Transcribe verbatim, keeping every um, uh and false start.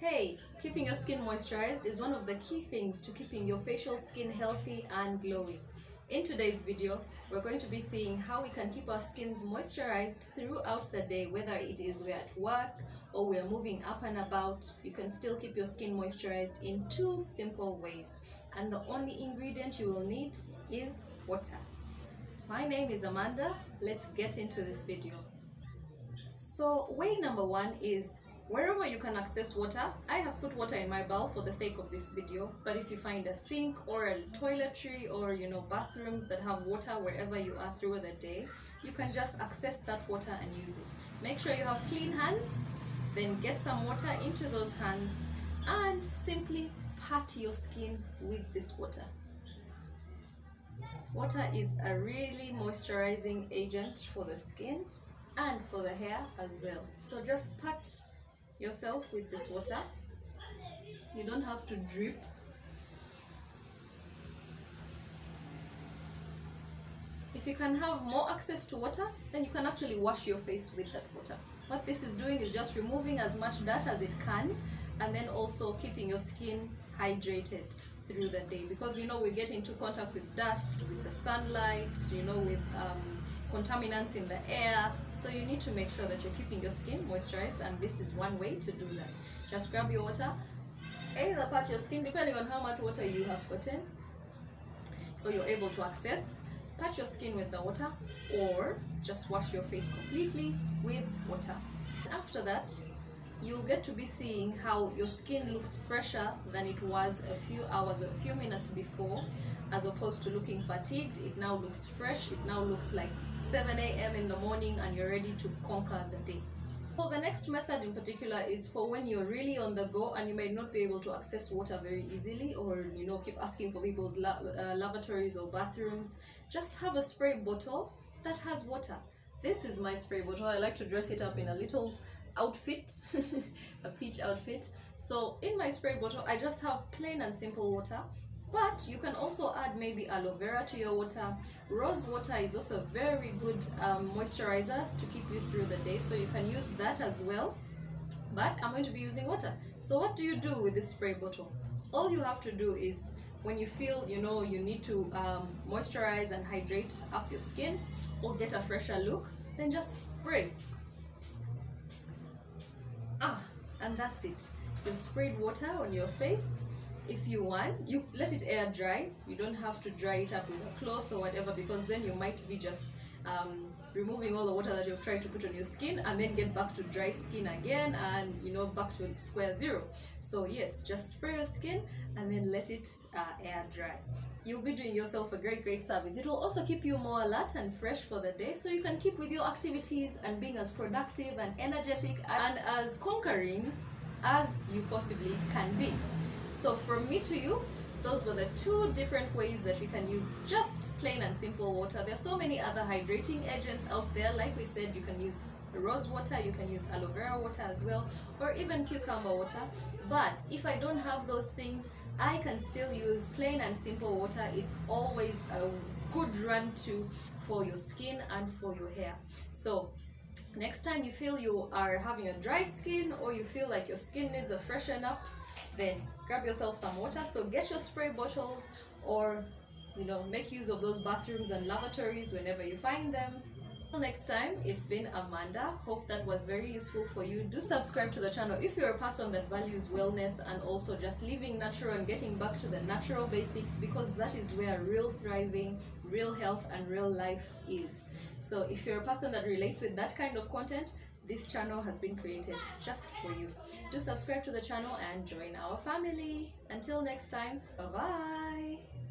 Hey, keeping your skin moisturized is one of the key things to keeping your facial skin healthy and glowy. In today's video, we're going to be seeing how we can keep our skins moisturized throughout the day, whether it is we're at work or we're moving up and about. You can still keep your skin moisturized in two simple ways. And the only ingredient you will need is water. My name is Amanda. Let's get into this video. So way number one is wherever you can access water. I have put water in my bowl for the sake of this video, but if you find a sink or a toiletry or, you know, bathrooms that have water wherever you are through the day, you can just access that water and use it. Make sure you have clean hands, then get some water into those hands and simply pat your skin with this water. Water is a really moisturizing agent for the skin and for the hair as well. So just pat yourself with this water. You don't have to drip. If you can have more access to water, then you can actually wash your face with that water. What this is doing is just removing as much dirt as it can, and then also keeping your skin hydrated through the day, because you know we get into contact with dust, with the sunlight, you know, with um, contaminants in the air, so you need to make sure that you're keeping your skin moisturized, and this is one way to do that. Just grab your water, either pat your skin, depending on how much water you have gotten or you're able to access, pat your skin with the water or just wash your face completely with water. After that, you'll get to be seeing how your skin looks fresher than it was a few hours or a few minutes before. As opposed to looking fatigued, it now looks fresh. It now looks like seven A M in the morning and you're ready to conquer the day. Well, the next method in particular is for when you're really on the go and you may not be able to access water very easily, or you know, keep asking for people's la uh, lavatories or bathrooms. Just have a spray bottle that has water. This is my spray bottle. I like to dress it up in a little outfit, a peach outfit. So in my spray bottle, I just have plain and simple water. But you can also add maybe aloe vera to your water. Rose water is also a very good um, moisturizer to keep you through the day, so you can use that as well. But I'm going to be using water. So what do you do with this spray bottle? All you have to do is, when you feel, you know, you need to um, moisturize and hydrate up your skin or get a fresher look, then just spray. Ah, and that's it. You've sprayed water on your face. If you want, you let it air dry. You don't have to dry it up with a cloth or whatever, because then you might be just um, removing all the water that you've tried to put on your skin and then get back to dry skin again and, you know, back to square zero. So yes, just spray your skin and then let it uh, air dry. You'll be doing yourself a great, great service. It will also keep you more alert and fresh for the day, so you can keep with your activities and being as productive and energetic and as conquering as you possibly can be. So from me to you, those were the two different ways that we can use just plain and simple water. There are so many other hydrating agents out there. Like we said, you can use rose water, you can use aloe vera water as well, or even cucumber water. But if I don't have those things, I can still use plain and simple water. It's always a good run to for your skin and for your hair. So next time you feel you are having a dry skin or you feel like your skin needs a freshen up, then grab yourself some water. So get your spray bottles, or you know, make use of those bathrooms and lavatories whenever you find them. Until next time, it's been Amanda. Hope that was very useful for you. Do subscribe to the channel if you're a person that values wellness and also just living natural and getting back to the natural basics, because that is where real thriving, real health and real life is. So if you're a person that relates with that kind of content, this channel has been created just for you. Do subscribe to the channel and join our family. Until next time, bye-bye.